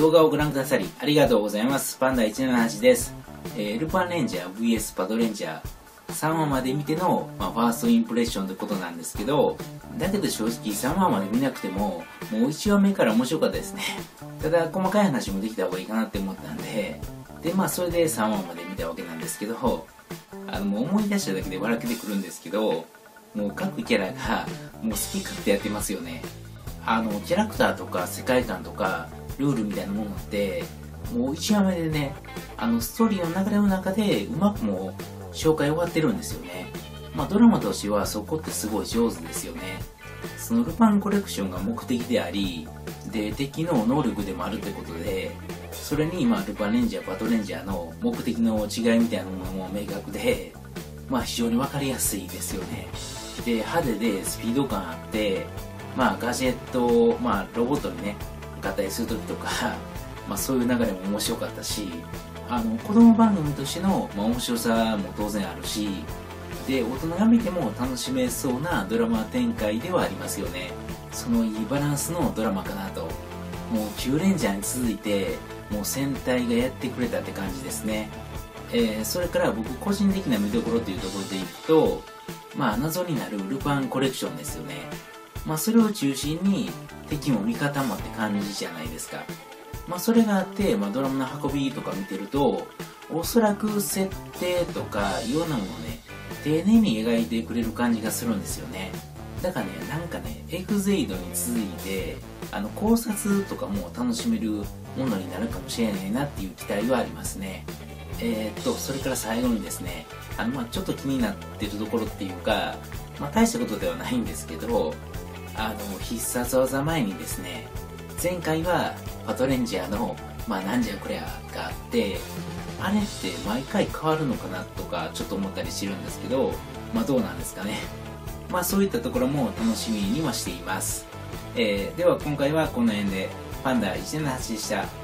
動画をご覧くださりありがとうございます。パンダ178です。ルパンレンジャー VS バドレンジャー3話まで見ての、ファーストインプレッションってことなんですけど、だけど正直3話まで見なくてももう1話目から面白かったですね。ただ細かい話もできた方がいいかなって思ったんで、それで3話まで見たわけなんですけど、もう思い出しただけで笑けてくるんですけど、もう各キャラがもう好き勝手やってますよね。キャラクターとか世界観とかルールみたいなものってもう1話目でね、ストーリーの流れの中でうまくもう紹介終わってるんですよね。ドラマとしてはそこってすごい上手ですよね。そのルパンコレクションが目的であり、で敵の能力でもあるってことで、それにルパンレンジャーバトレンジャーの目的の違いみたいなものも明確で、非常に分かりやすいですよね。で派手でスピード感あって、ガジェットを、ロボットにね合体する時とか、そういう流れも面白かったし、子供番組としての、面白さも当然あるし、で大人が見ても楽しめそうなドラマ展開ではありますよね。そのいいバランスのドラマかなと。もうキュウレンジャーに続いてもう戦隊がやってくれたって感じですね。それから僕個人的な見どころというところでいくと、謎になるルパンコレクションですよね。それを中心に敵も味方もって感じじゃないですか。それがあって、ドラマの運びとか見てると、おそらく設定とかいろんなものをね丁寧に描いてくれる感じがするんですよね。だからね、エグゼイドに続いて考察とかも楽しめるものになるかもしれないなっていう期待はありますね。それから最後にですね、ちょっと気になってるところっていうか、大したことではないんですけど、必殺技前にですね、前回はバトレンジャーのなんじゃこりゃがあって、あれって毎回変わるのかなとかちょっと思ったりしてるんですけど、どうなんですかね。そういったところも楽しみにはしています。では今回はこの辺で。パンダ178でした。